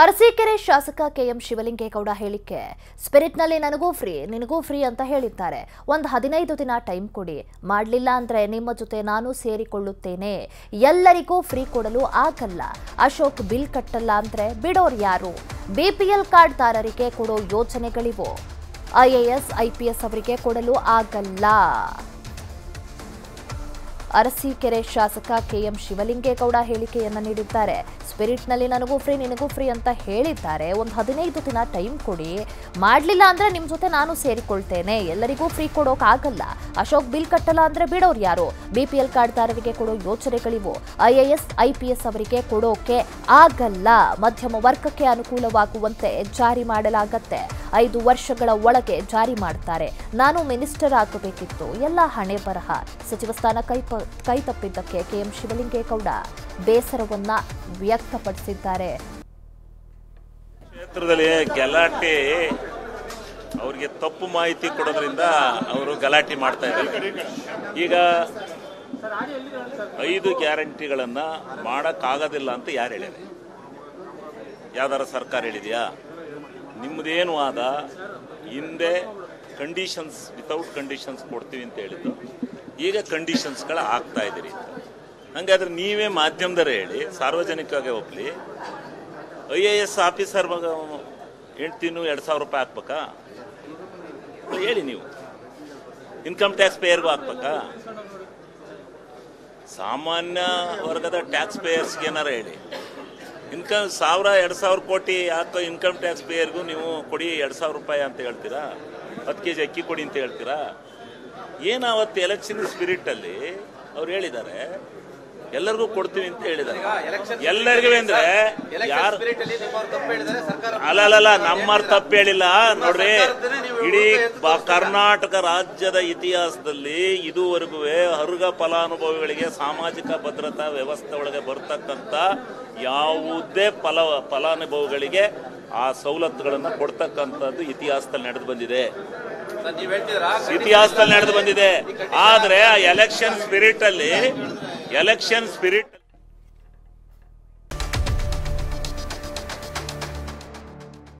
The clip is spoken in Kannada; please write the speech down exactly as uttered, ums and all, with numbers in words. ಅರಸೀಕೆರೆ ಶಾಸಕ ಕೆ ಎಂ ಶಿವಲಿಂಗೆ ಗೌಡ ಹೇಳಿಕೆ ಸ್ಪಿರಿಟ್ನಲ್ಲಿ ನನಗೂ ಫ್ರೀ ನಿನಗೂ ಫ್ರೀ ಅಂತ ಹೇಳಿದ್ದಾರೆ ಒಂದು ಹದಿನೈದು ದಿನ ಟೈಮ್ ಕೊಡಿ ಮಾಡಲಿಲ್ಲ ಅಂದ್ರೆ ನಿಮ್ಮ ಜೊತೆ ನಾನು ಸೇರಿಕೊಳ್ಳುತ್ತೇನೆ ಎಲ್ಲರಿಗೂ ಫ್ರೀ ಕೊಡಲು ಆಗಲ್ಲ ಅಶೋಕ್ ಬಿಲ್ ಕಟ್ಟಲ್ಲ ಅಂದ್ರೆ ಬಿಡೋರು ಯಾರು ಬಿಪಿಎಲ್ ಕಾರ್ಡ್ ತಾರರಿಗೆ ಕೊಡೋ ಯೋಜನೆಗಳಿವೆ ಐಎಎಸ್ ಐಪಿಎಸ್ ಅವರಿಗೆ ಕೊಡಲು ಆಗಲ್ಲ ಅರಸೀಕೆರೆ ಶಾಸಕ ಕೆ ಎಂ ಶಿವಲಿಂಗೆ ಗೌಡ ಹೇಳಿಕೆಯನ್ನು ನೀಡಿದ್ದಾರೆ ಸ್ಪಿರಿಟ್ನಲ್ಲಿ ನನಗೂ ಫ್ರೀ ನಿನಗೂ ಫ್ರೀ ಅಂತ ಹೇಳಿದ್ದಾರೆ ಒಂದು ಹದಿನೈದು ದಿನ ಟೈಮ್ ಕೊಡಿ ಮಾಡಲಿಲ್ಲ ಅಂದ್ರೆ ನಿಮ್ಮ ಜೊತೆ ನಾನು ಸೇರಿಕೊಳ್ಳುತ್ತೇನೆ ಎಲ್ಲರಿಗೂ ಫ್ರೀ ಕೊಡೋಕೆ ಆಗಲ್ಲ ಅಶೋಕ್ ಬಿಲ್ ಕಟ್ಟಲ್ಲ ಅಂದ್ರೆ ಬಿಡೋರು ಯಾರು ಬಿಪಿಎಲ್ ಕಾರ್ಡ್ದಾರರಿಗೆ ಕೊಡೋ ಯೋಜನೆಗಳಿವೆ ಐಎಎಸ್ ಐಪಿಎಸ್ ಅವರಿಗೆ ಕೊಡೋಕೆ ಆಗಲ್ಲ ಮಧ್ಯಮ ವರ್ಗಕ್ಕೆ ಅನುಕೂಲವಾಗುವಂತೆ ಜಾರಿ ಮಾಡಲಾಗುತ್ತೆ ಐದು ವರ್ಷಗಳ ಒಳಗೆ ಜಾರಿ ಮಾಡ್ತಾರೆ ನಾನು ಮಿನಿಸ್ಟರ್ ಆಗಬೇಕಿತ್ತು ಎಲ್ಲ ಹಣೆ ಬರಹ ಸಚಿವ ಸ್ಥಾನ ಕೈ ಕೈ ತಪ್ಪಿದ್ದಕ್ಕೆ ಕೆ ಎಂ ಶಿವಲಿಂಗೆ ಗೌಡ ಬೇಸರವನ್ನ ವ್ಯಕ್ತಪಡಿಸಿದ್ದಾರೆ ಕ್ಷೇತ್ರದಲ್ಲಿ ಗಲಾಟೆ ಅವರಿಗೆ ತಪ್ಪು ಮಾಹಿತಿ ಕೊಡೋದ್ರಿಂದ ಅವರು ಗಲಾಟೆ ಮಾಡ್ತಾ ಇದ್ದಾರೆ ಈಗ ಐದು ಗ್ಯಾರಂಟಿಗಳನ್ನು ಮಾಡೋಕ್ಕಾಗೋದಿಲ್ಲ ಅಂತ ಯಾರು ಹೇಳಿದೆ ಯಾವ್ದಾರ ಸರ್ಕಾರ ಹೇಳಿದೆಯಾ ನಿಮ್ಮದೇನು ಆದ ಹಿಂದೆ ಕಂಡೀಷನ್ಸ್ ವಿತೌಟ್ ಕಂಡೀಷನ್ಸ್ ಕೊಡ್ತೀವಿ ಅಂತ ಹೇಳಿದ್ದು ಈಗ ಕಂಡೀಷನ್ಸ್ಗಳು ಆಗ್ತಾ ಇದ್ದೀರಿ ಹಾಗಾದ್ರೆ ನೀವೇ ಮಾಧ್ಯಮದವರೇ ಹೇಳಿ ಸಾರ್ವಜನಿಕವಾಗಿ ಒಪ್ಪಲಿ ಐ ಎ ಎಸ್ ಆಫೀಸರ್ ಹೆಂಡ್ತಿನೂ ಎರಡು ಸಾವಿರ ರೂಪಾಯಿ ಹಾಕ್ಬೇಕಾ ಹೇಳಿ ನೀವು ಇನ್ಕಮ್ ಟ್ಯಾಕ್ಸ್ ಪೇಯರ್ಗೂ ಹಾಕ್ಬೇಕಾ ಸಾಮಾನ್ಯ ವರ್ಗದ ಟ್ಯಾಕ್ಸ್ ಪೇಯರ್ಸ್ಗೆ ಏನಾರು ಹೇಳಿ ಇನ್ಕಮ್ ಸಾವಿರ ಎರಡು ಸಾವಿರ ಕೋಟಿ ಹಾಕೋ ಇನ್ಕಮ್ ಟ್ಯಾಕ್ಸ್ ಪೇಯರ್ಗೂ ನೀವು ಕೊಡಿ ಎರಡು ಸಾವಿರ ರೂಪಾಯಿ ಅಂತ ಹೇಳ್ತೀರಾ ಹತ್ತು ಕೆ ಜಿ ಅಕ್ಕಿ ಕೊಡಿ ಅಂತ ಹೇಳ್ತೀರಾ ಏನು ಅವತ್ತು ಎಲೆಕ್ಷನ್ ಸ್ಪಿರಿಟಲ್ಲಿ ಅವ್ರು ಹೇಳಿದ್ದಾರೆ ಎಲ್ಲರಿಗೂ ಕೊಡ್ತೀವಿ ಅಂತ ಹೇಳಿದ್ದಾರೆ ಎಲ್ಲರಿಗೂ ಅಂದ್ರೆ ಯಾರು ಅಲ್ಲ ನಮ್ಮವ್ರು ತಪ್ಪು ಹೇಳಿಲ್ಲ ನೋಡ್ರಿ ಇಡೀ ಕರ್ನಾಟಕ ರಾಜ್ಯದ ಇತಿಹಾಸದಲ್ಲಿ ಇದುವರೆಗೂ ಅರ್ಹ ಫಲಾನುಭವಿಗಳಿಗೆ ಸಾಮಾಜಿಕ ಭದ್ರತಾ ವ್ಯವಸ್ಥೆ ಒಳಗೆ ಬರ್ತಕ್ಕಂಥ ಯಾವುದೇ ಫಲ ಫಲಾನುಭವಿಗಳಿಗೆ ಆ ಸವಲತ್ತುಗಳನ್ನು ಕೊಡ್ತಕ್ಕಂಥದ್ದು ಇತಿಹಾಸದಲ್ಲಿ ನಡೆದು ಬಂದಿದೆ ಇತಿಹಾಸದಲ್ಲಿ ನಡೆದು ಬಂದಿದೆ ಆದರೆ ಎಲೆಕ್ಷನ್ ಸ್ಪಿರಿಟ್ ಅಲ್ಲಿ ಎಲೆಕ್ಷನ್ ಸ್ಪಿರಿಟ್